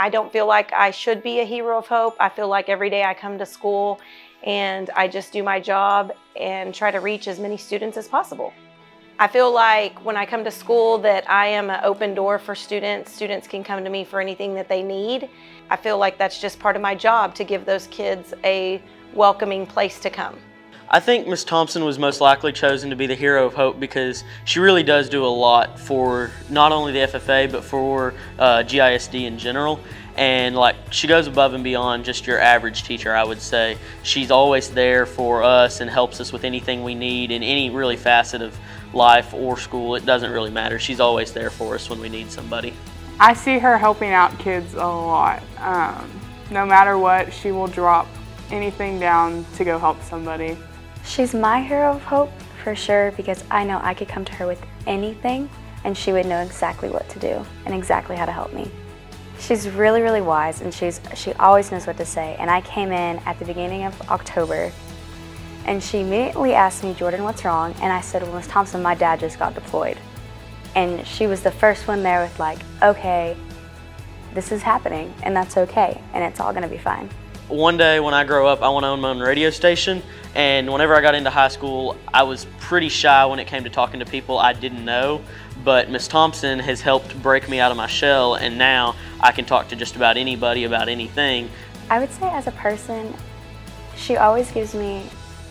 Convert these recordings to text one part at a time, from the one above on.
I don't feel like I should be a hero of hope. I feel like every day I come to school and I just do my job and try to reach as many students as possible. I feel like when I come to school that I am an open door for students. Students can come to me for anything that they need. I feel like that's just part of my job, to give those kids a welcoming place to come. I think Ms. Thompson was most likely chosen to be the hero of hope because she really does do a lot for not only the FFA but for GISD in general. And like, she goes above and beyond just your average teacher, I would say. She's always there for us and helps us with anything we need in any really facet of life or school. It doesn't really matter. She's always there for us when we need somebody. I see her helping out kids a lot. No matter what, she will drop anything down to go help somebody. She's my hero of hope for sure, because I know I could come to her with anything and she would know exactly what to do and exactly how to help me. She's really, really wise, and she always knows what to say. And I came in at the beginning of October, and she immediately asked me, "Jordan, what's wrong?" And I said, "Well, Ms. Thompson, my dad just got deployed." And she was the first one there with like, "Okay, this is happening, and that's okay, and it's all gonna be fine." One day when I grow up, I want to own my own radio station. And whenever I got into high school, I was pretty shy when it came to talking to people I didn't know. But Ms. Thompson has helped break me out of my shell, and now I can talk to just about anybody about anything. I would say as a person, she always gives me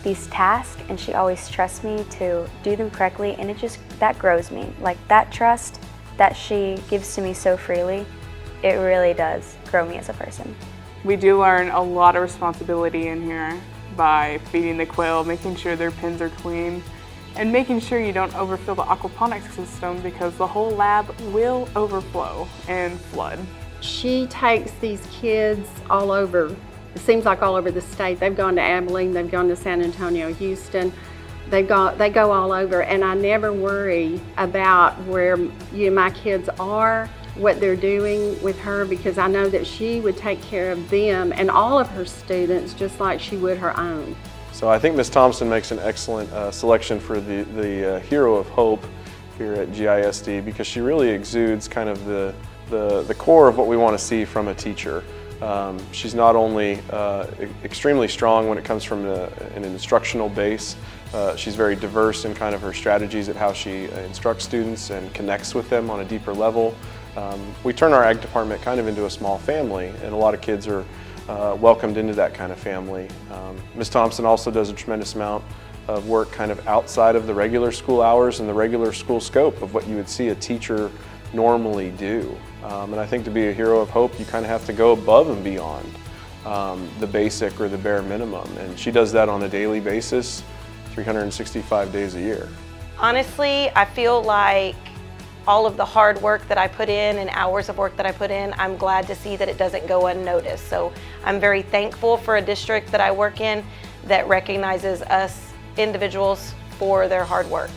these tasks and she always trusts me to do them correctly, and it just, that grows me. Like, that trust that she gives to me so freely, it really does grow me as a person. We do learn a lot of responsibility in here by feeding the quail, making sure their pens are clean, and making sure you don't overfill the aquaponics system, because the whole lab will overflow and flood. She takes these kids all over, it seems like all over the state. They've gone to Abilene, they've gone to San Antonio, Houston. They go all over, and I never worry about where my kids are, what they're doing with her, because I know that she would take care of them and all of her students just like she would her own. So I think Ms. Thompson makes an excellent selection for the Hero of Hope here at GISD, because she really exudes kind of the core of what we want to see from a teacher. She's not only extremely strong when it comes from an instructional base, she's very diverse in kind of her strategies at how she instructs students and connects with them on a deeper level. We turn our ag department kind of into a small family, and a lot of kids are welcomed into that kind of family. Ms. Thompson also does a tremendous amount of work kind of outside of the regular school hours and the regular school scope of what you would see a teacher normally do. And I think to be a hero of hope, you kind of have to go above and beyond the basic or the bare minimum, and she does that on a daily basis, 365 days a year. Honestly, I feel like all of the hard work that I put in and hours of work that I put in, I'm glad to see that it doesn't go unnoticed. So I'm very thankful for a district that I work in that recognizes us individuals for their hard work.